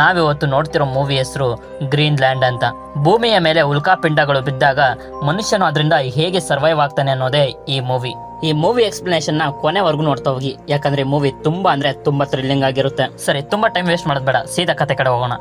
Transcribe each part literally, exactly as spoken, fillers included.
ನಾವಿವತ್ತು ನೋಡ್ತಿರೋ ಮೂವಿ ಹೆಸರು ಗ್ರೀನ್ಲ್ಯಾಂಡ್ ಅಂತ. ಭೂಮಿಯ ಮೇಲೆ ಉಲ್ಕಾಪಿಂಡಗಳು ಬಿದ್ದಾಗ ಮನುಷ್ಯನು ಅದರಿಂದ ಹೇಗೆ ಸರ್ವೈವ್ ಆಗ್ತಾನೆ ಅನ್ನೋದೇ ಈ ಮೂವಿ. ಈ ಮೂವಿ ಎಕ್ಸ್ಪ್ಲನೇಷನ್ ನ ಕೊನೆವರೆಗೂ ನೋಡ್ತಾ ಹೋಗಿ, ಯಾಕಂದ್ರೆ ಮೂವಿ ತುಂಬಾ ಅಂದ್ರೆ ತುಂಬಾ ಥ್ರಿಲ್ಲಿಂಗ್ ಆಗಿರುತ್ತೆ. ಸರಿ, ತುಂಬಾ ಟೈಮ್ ವೇಸ್ಟ್ ಮಾಡೋದು ಬೇಡ, ಸೀದಾ ಕತೆ ಕಡೆ ಹೋಗೋಣ.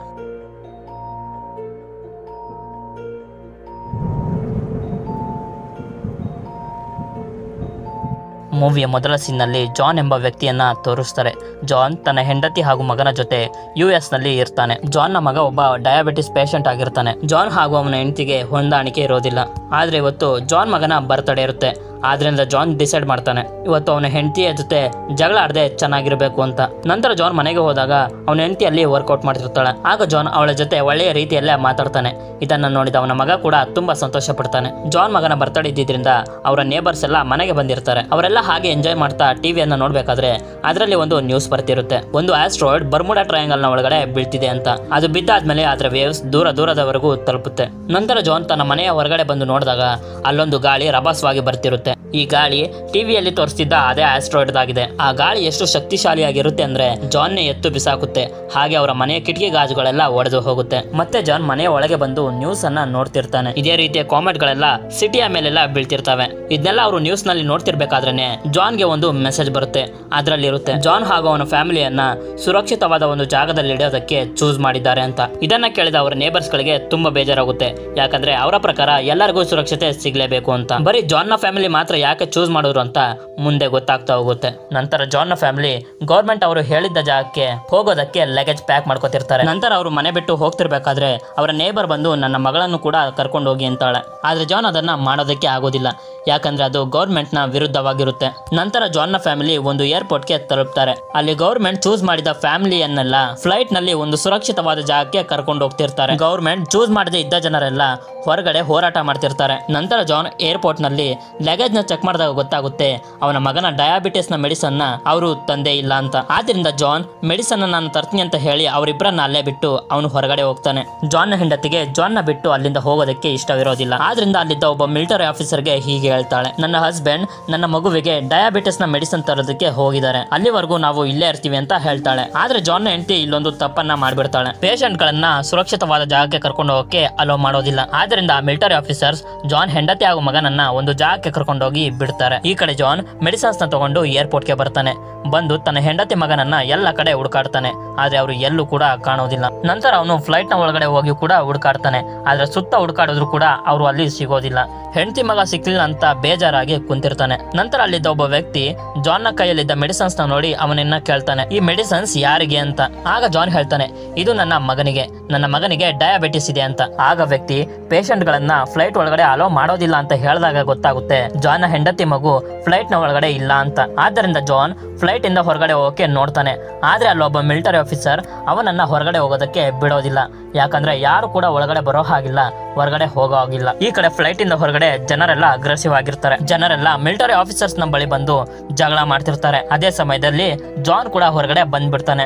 ಮೂವಿಯ ಮೊದಲ ಸೀನ್ನಲ್ಲಿ ಜಾನ್ ಎಂಬ ವ್ಯಕ್ತಿಯನ್ನ ತೋರಿಸ್ತಾರೆ. ಜಾನ್ ತನ್ನ ಹೆಂಡತಿ ಹಾಗೂ ಮಗನ ಜೊತೆ ಯು ಎಸ್ ನಲ್ಲಿ ಇರ್ತಾನೆ. ಜಾನ್ ನ ಮಗ ಒಬ್ಬ ಡಯಾಬಿಟಿಸ್ ಪೇಷಂಟ್ ಆಗಿರ್ತಾನೆ. ಜಾನ್ ಹಾಗೂ ಅವನ ಹೆಂಡತಿಗೆ ಹೊಂದಾಣಿಕೆ ಇರೋದಿಲ್ಲ. ಆದ್ರೆ ಇವತ್ತು ಜಾನ್ ಮಗನ ಬರ್ತ್ಡೇ ಇರುತ್ತೆ. ಆದ್ರಿಂದ ಜಾನ್ ಡಿಸೈಡ್ ಮಾಡ್ತಾನೆ ಇವತ್ತು ಅವನ ಹೆಂಡತಿಯ ಜೊತೆ ಜಗಳ ಆಡದೆ ಚೆನ್ನಾಗಿರ್ಬೇಕು ಅಂತ. ನಂತರ ಜಾನ್ ಮನೆಗೆ ಹೋದಾಗ ಅವನ ಹೆಂಡತಿ ಅಲ್ಲಿ ವರ್ಕೌಟ್ ಮಾಡ್ತಿರ್ತಾಳೆ. ಆಗ ಜಾನ್ ಅವಳ ಜೊತೆ ಒಳ್ಳೆಯ ರೀತಿಯಲ್ಲೇ ಮಾತಾಡ್ತಾನೆ. ಇದನ್ನ ನೋಡಿದ ಅವನ ಮಗ ಕೂಡ ತುಂಬಾ ಸಂತೋಷ ಪಡ್ತಾನೆ. ಜಾನ್ ಮಗನ ಬರ್ತ್ಡೇ ಇದ್ದಿದ್ರಿಂದ ಅವರ ನೇಬರ್ಸ್ ಎಲ್ಲ ಮನೆಗೆ ಬಂದಿರ್ತಾರೆ. ಅವರೆಲ್ಲ ಹಾಗೆ ಎಂಜಾಯ್ ಮಾಡ್ತಾ ಟಿವಿಯನ್ನ ನೋಡ್ಬೇಕಾದ್ರೆ ಅದರಲ್ಲಿ ಒಂದು ನ್ಯೂಸ್ ಬರ್ತಿರುತ್ತೆ, ಒಂದು ಆಸ್ಟ್ರಾಯ್ಡ್ ಬರ್ಮುಡಾ ಟ್ರಯಾಂಗಲ್ ನ ಒಳಗಡೆ ಬೀಳ್ತಿದೆ ಅಂತ. ಅದು ಬಿದ್ದಾದ್ಮೇಲೆ ಅದರ ವೇವ್ಸ್ ದೂರ ದೂರದವರೆಗೂ ತಲುಪುತ್ತೆ. ನಂತರ ಜಾನ್ ತನ್ನ ಮನೆಯ ಹೊರಗಡೆ ಬಂದು ನೋಡಿದಾಗ ಅಲ್ಲೊಂದು ಗಾಳಿ ರಭಸವಾಗಿ ಬರ್ತಿರುತ್ತೆ. ಈ ಗಾಳಿ ಟಿವಿಯಲ್ಲಿ ತೋರಿಸ್ತಿದ್ದ ಅದೇ ಆಸ್ಟ್ರಾಯ್ಡ್ ಆಗಿದೆ. ಆ ಗಾಳಿ ಎಷ್ಟು ಶಕ್ತಿಶಾಲಿಯಾಗಿರುತ್ತೆ ಅಂದ್ರೆ ಜಾನ್ ಎತ್ತು ಬಿಸಾಕುತ್ತೆ. ಹಾಗೆ ಅವರ ಮನೆಯ ಕಿಟಕಿ ಗಾಜುಗಳೆಲ್ಲ ಒಡೆದು ಹೋಗುತ್ತೆ. ಮತ್ತೆ ಜಾನ್ ಮನೆಯ ಒಳಗೆ ಬಂದು ನ್ಯೂಸ್ ಅನ್ನ ನೋಡ್ತಿರ್ತಾನೆ. ಇದೇ ರೀತಿಯ ಕಾಮೆಂಟ್ ಗಳೆಲ್ಲ ಸಿಟಿಯ ಮೇಲೆಲ್ಲ ಬೀಳ್ತಿರ್ತವೆ. ಇದನ್ನೆಲ್ಲ ಅವರು ನ್ಯೂಸ್ ನಲ್ಲಿ ನೋಡ್ತಿರ್ಬೇಕಾದ್ರೆ ಜಾನ್ಗೆ ಒಂದು ಮೆಸೇಜ್ ಬರುತ್ತೆ. ಅದರಲ್ಲಿರುತ್ತೆ ಜಾನ್ ಹಾಗೂ ಅವನ ಫ್ಯಾಮಿಲಿಯನ್ನ ಸುರಕ್ಷಿತವಾದ ಒಂದು ಜಾಗದಲ್ಲಿ ಇಡೋದಕ್ಕೆ ಚೂಸ್ ಮಾಡಿದ್ದಾರೆ ಅಂತ. ಇದನ್ನ ಕೇಳಿದ ಅವರ ನೇಬರ್ಸ್ ಗಳಿಗೆ ತುಂಬಾ ಬೇಜಾರಾಗುತ್ತೆ, ಯಾಕಂದ್ರೆ ಅವರ ಪ್ರಕಾರ ಎಲ್ಲರಿಗೂ ಸುರಕ್ಷತೆ ಸಿಗ್ಲೇಬೇಕು ಅಂತ. ಬರೀ ಜಾನ್ ನ ಫ್ಯಾಮಿಲಿ ಮಾತ್ರ ಯಾಕೆ ಚೂಸ್ ಮಾಡೋರು ಅಂತ ಮುಂದೆ ಗೊತ್ತಾಗ್ತಾ ಹೋಗುತ್ತೆ. ನಂತರ ಜಾನ್ ನ ಫ್ಯಾಮಿಲಿ ಗೌರ್ಮೆಂಟ್ ಅವರು ಹೇಳಿದ್ದ ಜಾಗಕ್ಕೆ ಹೋಗೋದಕ್ಕೆ ಲಗೇಜ್ ಪ್ಯಾಕ್ ಮಾಡ್ಕೊತಿರ್ತಾರೆ. ನಂತರ ಅವರು ಮನೆ ಬಿಟ್ಟು ಹೋಗ್ತಿರ್ಬೇಕಾದ್ರೆ ಅವರ ನೇಬರ್ ಬಂದು ನನ್ನ ಮಗಳನ್ನು ಕೂಡ ಕರ್ಕೊಂಡು ಹೋಗಿ ಅಂತಾಳೆ. ಆದ್ರೆ ಜಾನ್ ಅದನ್ನ ಮಾಡೋದಕ್ಕೆ ಆಗೋದಿಲ್ಲ, ಯಾಕಂದ್ರೆ ಅದು ಗೌರ್ಮೆಂಟ್ ನ ವಿರುದ್ಧವಾಗಿರುತ್ತೆ. ನಂತರ ಜಾನ್ ನ ಫ್ಯಾಮಿಲಿ ಒಂದು ಏರ್ಪೋರ್ಟ್ ಗೆ ತಲುಪ್ತಾರೆ. ಅಲ್ಲಿ ಗೌರ್ಮೆಂಟ್ ಚೂಸ್ ಮಾಡಿದ ಫ್ಯಾಮಿಲಿಯನ್ನೆಲ್ಲ ಫ್ಲೈಟ್ ನಲ್ಲಿ ಒಂದು ಸುರಕ್ಷಿತವಾದ ಜಾಗಕ್ಕೆ ಕರ್ಕೊಂಡು ಹೋಗ್ತಿರ್ತಾರೆ. ಗೌರ್ಮೆಂಟ್ ಚೂಸ್ ಮಾಡದೆ ಇದ್ದ ಜನರೆಲ್ಲ ಹೊರಗಡೆ ಹೋರಾಟ ಮಾಡ್ತಿರ್ತಾರೆ. ನಂತರ ಜಾನ್ ಏರ್ಪೋರ್ಟ್ ನಲ್ಲಿ ಲಗೇಜ್ ನ ಚೆಕ್ ಮಾಡಿದಾಗ ಗೊತ್ತಾಗುತ್ತೆ ಅವನ ಮಗನ ಡಯಾಬಿಟಿಸ್ ನ ಮೆಡಿಸನ್ ನ ಅವರು ತಂದೆ ಇಲ್ಲ ಅಂತ. ಆದ್ರಿಂದ ಜಾನ್ ಮೆಡಿಸನ್ ನಾನು ತರ್ತೀನಿ ಅಂತ ಹೇಳಿ ಅವರಿಬ್ಬರನ್ನ ಅಲ್ಲೇ ಬಿಟ್ಟು ಅವನು ಹೊರಗಡೆ ಹೋಗ್ತಾನೆ. ಜಾನ್ ನ ಹೆಂಡತಿಗೆ ಜಾನ್ ನ ಬಿಟ್ಟು ಅಲ್ಲಿಂದ ಹೋಗೋದಕ್ಕೆ ಇಷ್ಟವಿರೋದಿಲ್ಲ. ಆದ್ರಿಂದ ಅಲ್ಲಿದ್ದ ಒಬ್ಬ ಮಿಲಿಟರಿ ಆಫೀಸರ್ಗೆ ಹೀಗೆ ಹೇಳ್ತಾಳೆ, ನನ್ನ ಹಸ್ಬೆಂಡ್ ನನ್ನ ಮಗುವಿಗೆ ಡಯಾಬಿಟಿಸ್ ನ ಮೆಡಿಸನ್ ತರೋದಕ್ಕೆ ಹೋಗಿದ್ದಾರೆ, ಅಲ್ಲಿವರೆಗೂ ನಾವು ಇಲ್ಲೇ ಇರ್ತೀವಿ ಅಂತ ಹೇಳ್ತಾಳೆ. ಆದ್ರೆ ಜಾನ್ ನ ಹೆಂಡತಿ ಇಲ್ಲೊಂದು ತಪ್ಪನ್ನ ಮಾಡ್ಬಿಡ್ತಾಳೆ, ಪೇಷಂಟ್ ಗಳನ್ನ ಸುರಕ್ಷಿತವಾದ ಜಾಗಕ್ಕೆ ಕರ್ಕೊಂಡು ಹೋಗಕ್ಕೆ ಅಲೋ ಮಾಡೋದಿಲ್ಲ. ಆದ್ರಿಂದ ಮಿಲಿಟರಿ ಆಫೀಸರ್ಸ್ ಜಾನ್ ಹೆಂಡತಿ ಹಾಗೂ ಮಗನನ್ನ ಒಂದು ಜಾಗಕ್ಕೆ ಕರ್ಕೊಂಡು ಹೋಗಿ ಬಿಡ್ತಾರೆ. ಈ ಕಡೆ ಜಾನ್ ಮೆಡಿಸನ್ಸ್ ನ ತಗೊಂಡು ಏರ್ಪೋರ್ಟ್ ಗೆ ಬರ್ತಾನೆ. ಬಂದು ತನ್ನ ಹೆಂಡತಿ ಮಗನನ್ನ ಎಲ್ಲ ಕಡೆ ಹುಡುಕಾಡ್ತಾನೆ. ಆದ್ರೆ ಅವರು ಎಲ್ಲೂ ಕೂಡ ಕಾಣೋದಿಲ್ಲ. ನಂತರ ಅವನು ಫ್ಲೈಟ್ ನ ಒಳಗಡೆ ಹೋಗಿ ಕೂಡ ಹುಡುಕಾಡ್ತಾನೆ. ಆದ್ರೆ ಸುತ್ತ ಹುಡುಕಾಡಿದ್ರು ಕೂಡ ಅವರು ಅಲ್ಲಿ ಸಿಗೋದಿಲ್ಲ. ಹೆಂಡತಿ ಮಗ ಸಿಕ್ಲಿಲ್ಲ ಅಂತ ಬೇಜಾರಾಗಿ ಕುಂತಿರ್ತಾನೆ. ನಂತರ ಅಲ್ಲಿದ್ದ ಒಬ್ಬ ವ್ಯಕ್ತಿ ಜಾನ್ ನ ಕೈಯಲ್ಲಿದ್ದ ಮೆಡಿಸನ್ಸ್ ನ ನೋಡಿ ಅವನನ್ನ ಕೇಳ್ತಾನೆ, ಈ ಮೆಡಿಸನ್ಸ್ ಯಾರಿಗೆ ಅಂತ. ಆಗ ಜಾನ್ ಹೇಳ್ತಾನೆ, ಇದು ನನ್ನ ಮಗನಿಗೆ ನನ್ನ ಮಗನಿಗೆ ಡಯಾಬಿಟಿಸ್ ಇದೆ ಅಂತ. ಆಗ ವ್ಯಕ್ತಿ ಪೇಷಂಟ್ ಗಳನ್ನ ಫ್ಲೈಟ್ ಒಳಗಡೆ ಅಲೋ ಮಾಡೋದಿಲ್ಲ ಅಂತ ಹೇಳಿದಾಗ ಗೊತ್ತಾಗುತ್ತೆ ಜಾನ್ ನ ಹೆಂಡತಿ ಮಗು ಫ್ಲೈಟ್ ನ ಒಳಗಡೆ ಇಲ್ಲ ಅಂತ. ಆದ್ದರಿಂದ ಜಾನ್ ಫ್ಲೈಟ್ ಇಂದ ಹೊರಗಡೆ ಹೋಗಕ್ಕೆ ನೋಡ್ತಾನೆ. ಆದ್ರೆ ಅಲ್ಲೊಬ್ಬ ಮಿಲಿಟರಿ ಆಫೀಸರ್ ಅವನನ್ನ ಹೊರಗಡೆ ಹೋಗೋದಕ್ಕೆ ಬಿಡೋದಿಲ್ಲ, ಯಾಕಂದ್ರೆ ಯಾರು ಕೂಡ ಒಳಗಡೆ ಬರೋ ಹಾಗಿಲ್ಲ, ಹೊರಗಡೆ ಹೋಗೋ ಹಾಗಿಲ್ಲ. ಈ ಕಡೆ ಫ್ಲೈಟ್ ಇಂದ ಹೊರಗಡೆ ಜನರೆಲ್ಲ ಅಗ್ರೆಸಿವ್ ಆಗಿರ್ತಾರೆ. ಜನರೆಲ್ಲ ಮಿಲಿಟರಿ ಆಫೀಸರ್ಸ್ ನ ಬಳಿ ಬಂದು ಜಗಳ ಮಾಡ್ತಿರ್ತಾರೆ. ಅದೇ ಸಮಯದಲ್ಲಿ ಜಾನ್ ಕೂಡ ಹೊರಗಡೆ ಬಂದ್ಬಿಡ್ತಾನೆ.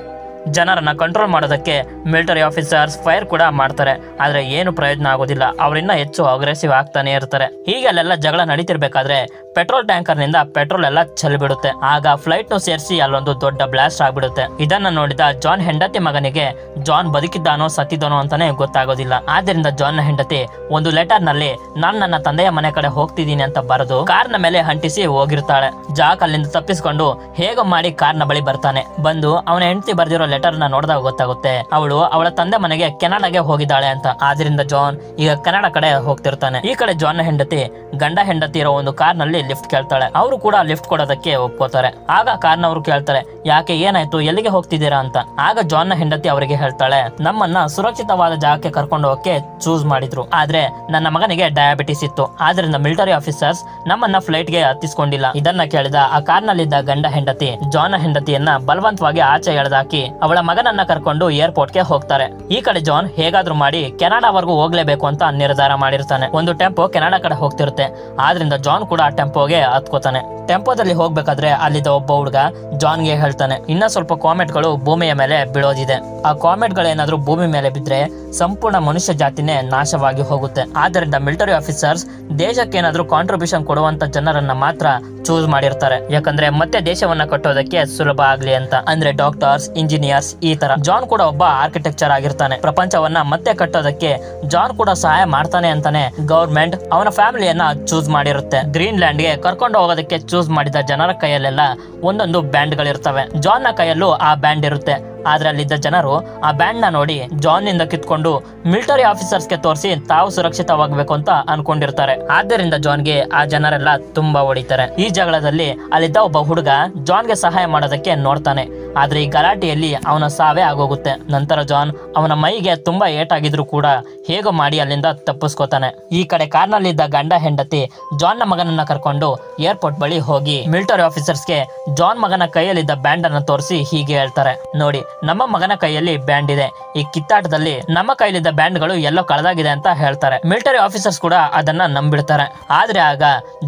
ಜನರನ್ನ ಕಂಟ್ರೋಲ್ ಮಾಡೋದಕ್ಕೆ ಮಿಲಿಟರಿ ಆಫೀಸರ್ಸ್ ಫೈರ್ ಕೂಡ ಮಾಡ್ತಾರೆ. ಆದ್ರೆ ಏನು ಪ್ರಯೋಜನ ಆಗೋದಿಲ್ಲ, ಅವರಿನ್ನ ಹೆಚ್ಚು ಅಗ್ರೆಸಿವ್ ಆಗ್ತಾನೆ ಇರ್ತಾರೆ. ಹೀಗೆಲ್ಲ ಜಗಳ ನಡೀತಿರ್ಬೇಕಾದ್ರೆ ಪೆಟ್ರೋಲ್ ಟ್ಯಾಂಕರ್ ನಿಂದ ಪೆಟ್ರೋಲ್ ಎಲ್ಲ ಚೆಲ್ಬಿಡುತ್ತೆ. ಆಗ ಫ್ಲೈಟ್ ನು ಸೇರಿಸಿ ಅಲ್ಲೊಂದು ದೊಡ್ಡ ಬ್ಲಾಸ್ಟ್ ಆಗ್ಬಿಡುತ್ತೆ. ಇದನ್ನ ನೋಡಿದ ಜಾನ್ ಹೆಂಡತಿ ಮಗನಿಗೆ ಜಾನ್ ಬದುಕಿದ್ದಾನೋ ಸತ್ತಿದ್ದಾನೋ ಅಂತಾನೆ ಗೊತ್ತಾಗೋದಿಲ್ಲ. ಆದ್ರಿಂದ ಜಾನ್ ನ ಹೆಂಡತಿ ಒಂದು ಲೆಟರ್ ನಲ್ಲಿ ನಾನ್ ನನ್ನ ತಂದೆಯ ಮನೆ ಕಡೆ ಹೋಗ್ತಿದ್ದೀನಿ ಅಂತ ಬರೆದು ಕಾರ್ ನ ಮೇಲೆ ಅಂಟಿಸಿ ಹೋಗಿರ್ತಾಳೆ. ಜಾಕ್ ಅಲ್ಲಿಂದ ತಪ್ಪಿಸ್ಕೊಂಡು ಹೇಗೋ ಮಾಡಿ ಕಾರ್ ನ ಬಳಿ ಬರ್ತಾನೆ. ಬಂದು ಅವನ ಹೆಂಡತಿ ಬರೆದಿರೋ ಲೆಟರ್ ನ ನೋಡಿದಾಗ ಗೊತ್ತಾಗುತ್ತೆ ಅವಳು ಅವಳ ತಂದೆ ಮನೆಗೆ ಕೆನಡಾಗೆ ಹೋಗಿದ್ದಾಳೆ ಅಂತ. ಆದ್ರಿಂದ ಜಾನ್ ಈಗ ಕೆನಡ ಕಡೆ ಹೋಗ್ತಿರ್ತಾನೆ. ಈ ಕಡೆ ಜಾನ್ ನ ಹೆಂಡತಿ ಗಂಡ ಹೆಂಡತಿ ಇರೋ ಒಂದು ಕಾರ್ ನಲ್ಲಿ ಲಿಫ್ಟ್ ಕೇಳ್ತಾಳೆ. ಅವರು ಕೂಡ ಲಿಫ್ಟ್ ಕೊಡೋದಕ್ಕೆ ಒಪ್ಕೋತಾರೆ. ಆಗ ಕಾರ್ ನವರು ಕೇಳ್ತಾರೆ, ಯಾಕೆ ಏನಾಯ್ತು, ಎಲ್ಲಿಗೆ ಹೋಗ್ತಿದ್ದೀರಾ ಅಂತ. ಆಗ ಜಾನ್ ನ ಹೆಂಡತಿ ಅವರಿಗೆ ಹೇಳ್ತಾಳೆ, ನಮ್ಮನ್ನ ಸುರಕ್ಷಿತವಾದ ಜಾಗಕ್ಕೆ ಕರ್ಕೊಂಡು ಹೋಗಕ್ಕೆ ಚೂಸ್ ಮಾಡಿದ್ರು, ಆದ್ರೆ ನನ್ನ ಮಗನಿಗೆ ಡಯಾಬಿಟಿಸ್ ಇತ್ತು, ಆದ್ರಿಂದ ಮಿಲಿಟರಿ ಆಫೀಸರ್ಸ್ ನಮ್ಮನ್ನ ಫ್ಲೈಟ್ ಗೆ ಹತ್ತಿಸ್ಕೊಂಡಿಲ್ಲ. ಇದನ್ನ ಕೇಳಿದ ಆ ಕಾರ್ ನಲ್ಲಿದ್ದ ಗಂಡ ಹೆಂಡತಿ ಜಾನ್ ನ ಹೆಂಡತಿಯನ್ನ ಬಲವಂತವಾಗಿ ಆಚೆ ಎಳೆದಾಕಿ ಅವಳ ಮಗನನ್ನ ಕರ್ಕೊಂಡು ಏರ್ಪೋರ್ಟ್ ಗೆ ಹೋಗ್ತಾರೆ. ಈ ಕಡೆ ಜಾನ್ ಹೇಗಾದ್ರೂ ಮಾಡಿ ಕೆನಡಾವರೆಗೂ ಹೋಗ್ಲೇಬೇಕು ಅಂತ ನಿರ್ಧಾರ ಮಾಡಿರ್ತಾನೆ. ಒಂದು ಟೆಂಪೋ ಕೆನಡಾ ಕಡೆ ಹೋಗ್ತಿರುತ್ತೆ. ಆದ್ರಿಂದ ಜಾನ್ ಕೂಡ ಆ ಟೆಂಪೋ ಹೋಗಿ ಹತ್ಕೋತಾನೆ. ಟೆಂಪೋದಲ್ಲಿ ಹೋಗಬೇಕಾದ್ರೆ ಅಲ್ಲಿದ್ದ ಒಬ್ಬ ಹುಡುಗ ಜಾನ್ ಗೆ ಹೇಳ್ತಾನೆ, ಇನ್ನ ಸ್ವಲ್ಪ ಕಾಮೆಟ್ ಗಳು ಭೂಮಿಯ ಮೇಲೆ ಬಿಳೋದಿದೆ, ಆ ಕಾಮೆಟ್ ಗಳು ಏನಾದರೂ ಭೂಮಿ ಮೇಲೆ ಬಿದ್ರೆ ಸಂಪೂರ್ಣ ಮನುಷ್ಯ ಜಾತಿನೇ ನಾಶವಾಗಿ ಹೋಗುತ್ತೆ. ಆದ್ದರಿಂದ ಮಿಲಿಟರಿ ಆಫೀಸರ್ಸ್ ದೇಶಕ್ಕೆ ಏನಾದರೂ ಕಾಂಟ್ರಿಬ್ಯೂಷನ್ ಕೊಡುವಂತ ಜನರನ್ನ ಮಾತ್ರ ಚೂಸ್ ಮಾಡಿರ್ತಾರೆ, ಯಾಕಂದ್ರೆ ಮತ್ತೆ ದೇಶವನ್ನ ಕಟ್ಟೋದಕ್ಕೆ ಸುಲಭ ಆಗ್ಲಿ ಅಂತ. ಅಂದ್ರೆ ಡಾಕ್ಟರ್ಸ್, ಇಂಜಿನಿಯರ್ಸ್ ಈ ತರ. ಜಾನ್ ಕೂಡ ಒಬ್ಬ ಆರ್ಕಿಟೆಕ್ಚರ್ ಆಗಿರ್ತಾನೆ. ಪ್ರಪಂಚವನ್ನ ಮತ್ತೆ ಕಟ್ಟೋದಕ್ಕೆ ಜಾನ್ ಕೂಡ ಸಹಾಯ ಮಾಡ್ತಾನೆ ಅಂತಾನೆ ಗವರ್ಮೆಂಟ್ ಅವನ ಫ್ಯಾಮಿಲಿಯನ್ನ ಚೂಸ್ ಮಾಡಿರುತ್ತೆ. ಗ್ರೀನ್ಲ್ಯಾಂಡ್ ಗೆ ಕರ್ಕೊಂಡು ಹೋಗೋದಕ್ಕೆ ಚೂಸ್ ಮಾಡಿದ ಜನರ ಕೈಯಲ್ಲೆಲ್ಲ ಒಂದೊಂದು ಬ್ಯಾಂಡ್ ಗಳಿರ್ತವೆ. ಜಾನ್ ನ ಕೈಯಲ್ಲೂ ಆ ಬ್ಯಾಂಡ್ ಇರುತ್ತೆ. ಆದ್ರೆ ಅಲ್ಲಿದ್ದ ಜನರು ಆ ಬ್ಯಾಂಡ್ ನ ನೋಡಿ ಜಾನ್ ನಿಂದ ಕಿತ್ಕೊಂಡು ಮಿಲಿಟರಿ ಆಫೀಸರ್ಸ್ ಗೆ ತೋರಿಸಿ ತಾವು ಸುರಕ್ಷಿತವಾಗಬೇಕು ಅಂತ ಅನ್ಕೊಂಡಿರ್ತಾರೆ. ಆದ್ದರಿಂದ ಜಾನ್ ಗೆ ಆ ಜನರೆಲ್ಲ ತುಂಬಾ ಹೊಡಿತಾರೆ. ಈ ಜಗಳದಲ್ಲಿ ಅಲ್ಲಿದ್ದ ಒಬ್ಬ ಹುಡುಗ ಜಾನ್ ಗೆ ಸಹಾಯ ಮಾಡೋದಕ್ಕೆ ನೋಡ್ತಾನೆ, ಆದ್ರೆ ಈ ಗಲಾಟೆಯಲ್ಲಿ ಅವನ ಸಾವೇ ಆಗೋಗುತ್ತೆ. ನಂತರ ಜಾನ್ ಅವನ ಮೈಗೆ ತುಂಬಾ ಏಟಾಗಿದ್ರು ಕೂಡ ಹೇಗೋ ಮಾಡಿ ಅಲ್ಲಿಂದ ತಪ್ಪಿಸ್ಕೋತಾನೆ. ಈ ಕಡೆ ಕಾರ್ನಲ್ಲಿದ್ದ ಗಂಡ ಹೆಂಡತಿ ಜಾನ್ ನ ಮಗನನ್ನ ಕರ್ಕೊಂಡು ಏರ್ಪೋರ್ಟ್ ಬಳಿ ಹೋಗಿ ಮಿಲಿಟರಿ ಆಫೀಸರ್ಸ್ ಗೆ ಜಾನ್ ಮಗನ ಕೈಯಲ್ಲಿದ್ದ ಬ್ಯಾಂಡ್ ಅನ್ನ ತೋರಿಸಿ ಹೀಗೆ ಹೇಳ್ತಾರೆ, ನೋಡಿ ನಮ್ಮ ಮಗನ ಕೈಯಲ್ಲಿ ಬ್ಯಾಂಡ್ ಇದೆ, ಈ ಕಿತ್ತಾಟದಲ್ಲಿ ನಮ್ಮ ಕೈಯಲ್ಲಿದ್ದ ಬ್ಯಾಂಡ್ ಗಳು ಎಲ್ಲೋ ಕಳೆದಾಗಿದೆ ಅಂತ ಹೇಳ್ತಾರೆ. ಮಿಲಿಟರಿ ಆಫೀಸರ್ಸ್ ಕೂಡ ಅದನ್ನ ನಂಬಿಡ್ತಾರೆ. ಆದ್ರೆ ಆಗ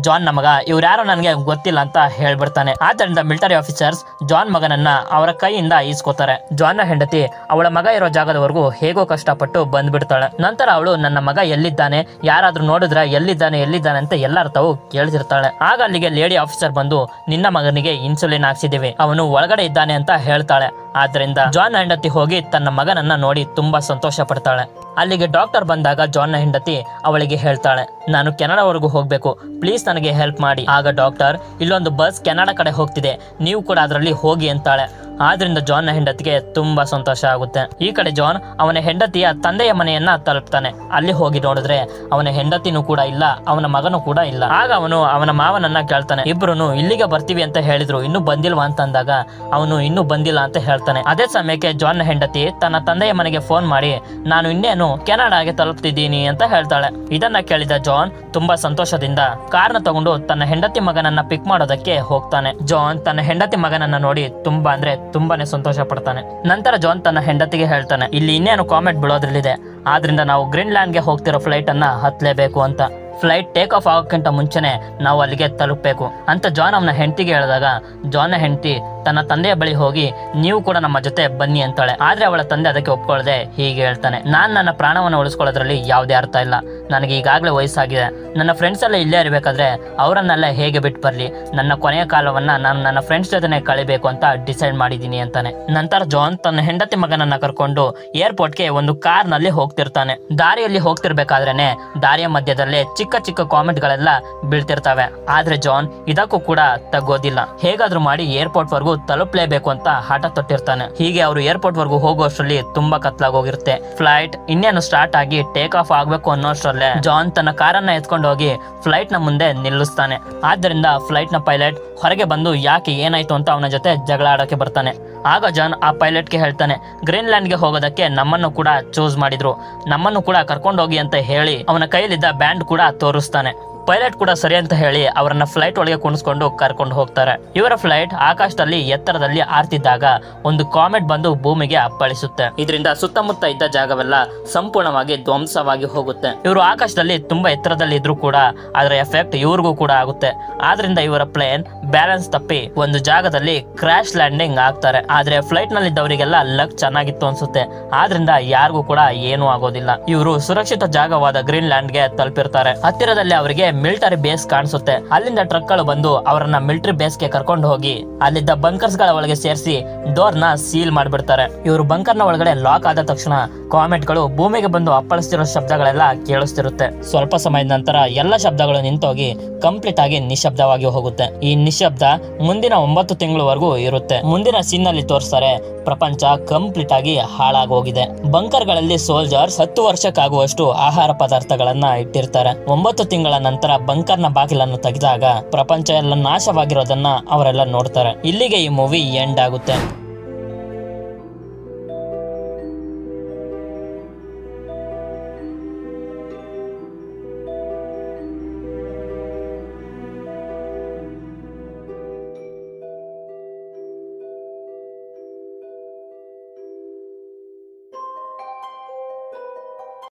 ಜಾನ್ ನ ಮಗ ಇವ್ರ್ಯಾರೋ ನನ್ಗೆ ಗೊತ್ತಿಲ್ಲ ಅಂತ ಹೇಳ್ಬಿಡ್ತಾನೆ. ಆದ್ದರಿಂದ ಮಿಲಿಟರಿ ಆಫೀಸರ್ಸ್ ಜಾನ್ ಮಗನನ್ನ ಅವರ ಕೈಯಿಂದ ಈಸ್ಕೋತಾರೆ. ಜಾನ್ ನ ಹೆಂಡತಿ ಅವಳ ಮಗ ಇರೋ ಜಾಗದವರೆಗೂ ಹೇಗೋ ಕಷ್ಟಪಟ್ಟು ಬಂದ್ಬಿಡ್ತಾಳೆ. ನಂತರ ಅವಳು ನನ್ನ ಮಗ ಎಲ್ಲಿದ್ದಾನೆ, ಯಾರಾದ್ರೂ ನೋಡಿದ್ರೆ ಎಲ್ಲಿದ್ದಾನೆ ಎಲ್ಲಿದ್ದಾನೆ ಅಂತ ಎಲ್ಲರ ತಾವು ಕೇಳ್ತಿರ್ತಾಳೆ. ಆಗ ಅಲ್ಲಿಗೆ ಲೇಡಿ ಆಫೀಸರ್ ಬಂದು ನಿನ್ನ ಮಗನಿಗೆ ಇನ್ಸುಲಿನ್ ಹಾಕ್ಸಿದೀವಿ, ಅವನು ಒಳಗಡೆ ಇದ್ದಾನೆ ಅಂತ ಹೇಳ್ತಾಳೆ. ಆದ್ರಿಂದ ಜಾನ್ ಹೆಂಡತಿ ಹೋಗಿ ತನ್ನ ಮಗನನ್ನ ನೋಡಿ ತುಂಬಾ ಸಂತೋಷ ಪಡ್ತಾಳೆ. ಅಲ್ಲಿಗೆ ಡಾಕ್ಟರ್ ಬಂದಾಗ ಜಾನ್ ನ ಹೆಂಡತಿ ಅವಳಿಗೆ ಹೇಳ್ತಾಳೆ, ನಾನು ಕೆನಡಾವರೆಗೂ ಹೋಗ್ಬೇಕು, ಪ್ಲೀಸ್ ನನಗೆ ಹೆಲ್ಪ್ ಮಾಡಿ. ಆಗ ಡಾಕ್ಟರ್, ಇಲ್ಲೊಂದು ಬಸ್ ಕೆನಡಾ ಕಡೆ ಹೋಗ್ತಿದೆ, ನೀವು ಕೂಡ ಅದರಲ್ಲಿ ಹೋಗಿ ಅಂತಾಳೆ. ಆದ್ರಿಂದ ಜಾನ್ ನ ಹೆಂಡತಿಗೆ ತುಂಬಾ ಸಂತೋಷ ಆಗುತ್ತೆ. ಈ ಕಡೆ ಜಾನ್ ಅವನ ಹೆಂಡತಿಯ ತಂದೆಯ ಮನೆಯನ್ನ ತಲುಪ್ತಾನೆ. ಅಲ್ಲಿ ಹೋಗಿ ನೋಡಿದ್ರೆ ಅವನ ಹೆಂಡತಿನೂ ಕೂಡ ಇಲ್ಲ, ಅವನ ಮಗನೂ ಕೂಡ ಇಲ್ಲ. ಆಗ ಅವನು ಅವನ ಮಾವನನ್ನ ಕೇಳ್ತಾನೆ, ಇಬ್ರು ಇಲ್ಲಿಗೆ ಬರ್ತೀವಿ ಅಂತ ಹೇಳಿದ್ರು, ಇನ್ನೂ ಬಂದಿಲ್ವಾ ಅಂತ ಅಂದಾಗ ಅವನು ಇನ್ನೂ ಬಂದಿಲ್ಲ ಅಂತ ಹೇಳ್ತಾನೆ. ಅದೇ ಸಮಯಕ್ಕೆ ಜಾನ್ ನ ಹೆಂಡತಿ ತನ್ನ ತಂದೆಯ ಮನೆಗೆ ಫೋನ್ ಮಾಡಿ ನಾನು ಇನ್ನೇನು ಕೆನಡಾಗೆ ತಲುಪ್ತಿದ್ದೀನಿ ಅಂತ ಹೇಳ್ತಾಳೆ. ಇದನ್ನ ಕೇಳಿದ ಜಾನ್ ತುಂಬಾ ಸಂತೋಷದಿಂದ ಕಾರ್ನ ತಗೊಂಡು ತನ್ನ ಹೆಂಡತಿ ಮಗನನ್ನ ಪಿಕ್ ಮಾಡೋದಕ್ಕೆ ಹೋಗ್ತಾನೆ. ಜಾನ್ ತನ್ನ ಹೆಂಡತಿ ಮಗನನ್ನ ನೋಡಿ ತುಂಬಾ ಅಂದ್ರೆ ತುಂಬಾನೇ ಸಂತೋಷ ಪಡ್ತಾನೆ. ನಂತರ ಜಾನ್ ತನ್ನ ಹೆಂಡತಿಗೆ ಹೇಳ್ತಾನೆ, ಇಲ್ಲಿ ಇನ್ನೇನು ಕಾಮೆಟ್ ಬಿಡೋದ್ರಲ್ಲಿದೆ, ಆದ್ರಿಂದ ನಾವು ಗ್ರೀನ್ಲ್ಯಾಂಡ್ ಗೆ ಹೋಗ್ತಿರೋ ಫ್ಲೈಟ್ ಅನ್ನ ಹತ್ತಲೇಬೇಕು ಅಂತ, ಫ್ಲೈಟ್ ಟೇಕ್ ಆಫ್ ಆಗೋಕ್ಕಿಂತ ಮುಂಚೆನೆ ನಾವು ಅಲ್ಲಿಗೆ ತಲುಪಬೇಕು ಅಂತ ಜಾನ್ ಅವನ ಹೆಂಡತಿಗೆ ಹೇಳಿದಾಗ ಜಾನ್ ನ ಹೆಂಡತಿ ತನ್ನ ತಂದೆಯ ಬಳಿ ಹೋಗಿ ನೀವು ಕೂಡ ನಮ್ಮ ಜೊತೆ ಬನ್ನಿ ಅಂತಾಳೆ. ಆದ್ರೆ ಅವಳ ತಂದೆ ಅದಕ್ಕೆ ಒಪ್ಕೊಳ್ಳದೆ ಹೀಗೆ ಹೇಳ್ತಾನೆ, ನಾನ್ ನನ್ನ ಪ್ರಾಣವನ್ನು ಉಳಿಸ್ಕೊಳ್ಳೋದ್ರಲ್ಲಿ ಯಾವುದೇ ಅರ್ಥ ಇಲ್ಲ, ನನಗೆ ಈಗಾಗಲೇ ವಯಸ್ಸಾಗಿದೆ, ನನ್ನ ಫ್ರೆಂಡ್ಸ್ ಎಲ್ಲ ಇಲ್ಲೇ ಇರಬೇಕಾದ್ರೆ ಅವರನ್ನೆಲ್ಲ ಹೇಗೆ ಬಿಟ್ಟು ಬರ್ಲಿ, ನನ್ನ ಕೊನೆಯ ಕಾಲವನ್ನ ನಾನು ನನ್ನ ಫ್ರೆಂಡ್ಸ್ ಜೊತೆನೆ ಕಳಿಬೇಕು ಅಂತ ಡಿಸೈಡ್ ಮಾಡಿದ್ದೀನಿ ಅಂತಾನೆ. ನಂತರ ಜಾನ್ ತನ್ನ ಹೆಂಡತಿ ಮಗನನ್ನ ಕರ್ಕೊಂಡು ಏರ್ಪೋರ್ಟ್ ಗೆ ಒಂದು ಕಾರ್ ನಲ್ಲಿ ಹೋಗ್ತಿರ್ತಾನೆ. ದಾರಿಯಲ್ಲಿ ಹೋಗ್ತಿರ್ಬೇಕಾದ್ರೇನೆ ದಾರಿಯ ಮಧ್ಯದಲ್ಲೇ ಚಿಕ್ಕ ಚಿಕ್ಕ ಕಾಮೆಂಟ್ ಗಳೆಲ್ಲ ಬೀಳ್ತಿರ್ತವೆ. ಆದ್ರೆ ಜಾನ್ ಇದಕ್ಕೂ ಕೂಡ ತಗ್ಗೋದಿಲ್ಲ, ಹೇಗಾದ್ರೂ ಮಾಡಿ ಏರ್ಪೋರ್ಟ್ ವರ್ಗೂ ತಲುಪಲೇಬೇಕು ಅಂತ ಹಠ ತೊಟ್ಟಿರ್ತಾನೆ. ಹೀಗೆ ಅವರು ಏರ್ಪೋರ್ಟ್ ವರ್ಗೂ ಹೋಗೋಷ್ಟರಲ್ಲಿ ತುಂಬಾ ಕತ್ಲಾಗೋಗಿರುತ್ತೆ. ಫ್ಲೈಟ್ ಇನ್ನೇನು ಸ್ಟಾರ್ಟ್ ಆಗಿ ಟೇಕ್ ಆಫ್ ಆಗ್ಬೇಕು ಅನ್ನೋಷ್ಟರಲ್ಲೇ ಜಾನ್ ತನ್ನ ಕಾರನ್ನ ಎತ್ಕೊಂಡು ಹೋಗಿ ಫ್ಲೈಟ್ ನ ಮುಂದೆ ನಿಲ್ಲಿಸ್ತಾನೆ. ಆದ್ದರಿಂದ ಫ್ಲೈಟ್ ನ ಪೈಲಟ್ ಹೊರಗೆ ಬಂದು ಯಾಕೆ ಏನಾಯ್ತು ಅಂತ ಅವನ ಜೊತೆ ಜಗಳ ಆಡೋಕೆ ಬರ್ತಾನೆ. ಆಗ ಜಾನ್ ಆ ಪೈಲಟ್ ಗೆ ಹೇಳ್ತಾನೆ, ಗ್ರೀನ್ಲ್ಯಾಂಡ್ ಗೆ ಹೋಗೋದಕ್ಕೆ ನಮ್ಮನ್ನು ಕೂಡ ಚೂಸ್ ಮಾಡಿದ್ರು, ನಮ್ಮನ್ನು ಕೂಡ ಕರ್ಕೊಂಡೋಗಿ ಅಂತ ಹೇಳಿ ಅವನ ಕೈಯಲ್ಲಿದ್ದ ಬ್ಯಾಂಡ್ ಕೂಡ ತೋರಿಸ್ತಾನೆ. ಪೈಲಟ್ ಕೂಡ ಸರಿ ಅಂತ ಹೇಳಿ ಅವರನ್ನ ಫ್ಲೈಟ್ ಒಳಗೆ ಕುಣಿಸ್ಕೊಂಡು ಕರ್ಕೊಂಡು ಹೋಗ್ತಾರೆ. ಇವರ ಫ್ಲೈಟ್ ಆಕಾಶದಲ್ಲಿ ಎತ್ತರದಲ್ಲಿ ಹಾರ್ತಿದ್ದಾಗ ಒಂದು ಕಾಮೆಟ್ ಬಂದು ಭೂಮಿಗೆ ಅಪ್ಪಳಿಸುತ್ತೆ. ಇದರಿಂದ ಸುತ್ತಮುತ್ತ ಇದ್ದ ಜಾಗವೆಲ್ಲ ಸಂಪೂರ್ಣವಾಗಿ ಧ್ವಂಸವಾಗಿ ಹೋಗುತ್ತೆ. ಇವರು ಆಕಾಶದಲ್ಲಿ ತುಂಬಾ ಎತ್ತರದಲ್ಲಿ ಇದ್ರು ಕೂಡ ಅದರ ಎಫೆಕ್ಟ್ ಇವ್ರಿಗೂ ಕೂಡ ಆಗುತ್ತೆ. ಆದ್ರಿಂದ ಇವರ ಪ್ಲೇನ್ ಬ್ಯಾಲೆನ್ಸ್ ತಪ್ಪಿ ಒಂದು ಜಾಗದಲ್ಲಿ ಕ್ರಾಶ್ ಲ್ಯಾಂಡಿಂಗ್ ಆಗ್ತಾರೆ. ಆದ್ರೆ ಫ್ಲೈಟ್ ನಲ್ಲಿ ಇದ್ದವರಿಗೆಲ್ಲ ಲಕ್ ಚೆನ್ನಾಗಿತ್ತು ಅನ್ಸುತ್ತೆ, ಆದ್ರಿಂದ ಯಾರಿಗೂ ಕೂಡ ಏನೂ ಆಗೋದಿಲ್ಲ. ಇವರು ಸುರಕ್ಷಿತ ಜಾಗವಾದ ಗ್ರೀನ್ ಲ್ಯಾಂಡ್ ಗೆ ತಲುಪಿರ್ತಾರೆ. ಹತ್ತಿರದಲ್ಲಿ ಅವರಿಗೆ ಮಿಲಿಟರಿ ಬೇಸ್ ಕಾಣಿಸುತ್ತೆ. ಅಲ್ಲಿಂದ ಟ್ರಕ್ ಗಳು ಬಂದು ಅವರನ್ನ ಮಿಲಿಟರಿ ಬೇಸ್ ಗೆ ಕರ್ಕೊಂಡು ಹೋಗಿ ಅಲ್ಲಿದ್ದ ಬಂಕರ್ಸ್ ಗಳ ಒಳಗೆ ಸೇರಿಸಿ ಡೋರ್ ನ ಸೀಲ್ ಮಾಡ್ಬಿಡ್ತಾರೆ. ಇವರು ಬಂಕರ್ ನ ಒಳಗಡೆ ಲಾಕ್ ಆದ ತಕ್ಷಣ ಕಾಮೆಟ್ ಗಳು ಭೂಮಿಗೆ ಬಂದು ಅಪ್ಪಳಿಸ್ತಿರೋ ಶಬ್ದಗಳೆಲ್ಲ ಕೇಳಿಸ್ತಿರುತ್ತೆ. ಸ್ವಲ್ಪ ಸಮಯದ ನಂತರ ಎಲ್ಲ ಶಬ್ದಗಳು ನಿಂತೋಗಿ ಕಂಪ್ಲೀಟ್ ಆಗಿ ನಿಶಬ್ದವಾಗಿ ಹೋಗುತ್ತೆ. ಈ ನಿಶಬ್ದ ಮುಂದಿನ ಒಂಬತ್ತು ತಿಂಗಳವರೆಗೂ ಇರುತ್ತೆ. ಮುಂದಿನ ಸೀನ್ ನಲ್ಲಿ ತೋರಿಸ್ತಾರೆ ಪ್ರಪಂಚ ಕಂಪ್ಲೀಟ್ ಆಗಿ ಹಾಳಾಗೋಗಿದೆ. ಬಂಕರ್ ಗಳಲ್ಲಿ ಸೋಲ್ಜರ್ಸ್ ಹತ್ತು ವರ್ಷಕ್ಕಾಗುವಷ್ಟು ಆಹಾರ ಪದಾರ್ಥಗಳನ್ನ ಇಟ್ಟಿರ್ತಾರೆ. ಒಂಬತ್ತು ತಿಂಗಳ ನಂತರ ಬಂಕರ್ ನ ಬಾಗಿಲನ್ನು ತೆಗೆದಾಗ ಪ್ರಪಂಚ ಎಲ್ಲ ನಾಶವಾಗಿರೋದನ್ನ ಅವರೆಲ್ಲ ನೋಡ್ತಾರೆ. ಇಲ್ಲಿಗೆ ಈ ಮೂವಿ ಎಂಡ್ ಆಗುತ್ತೆ.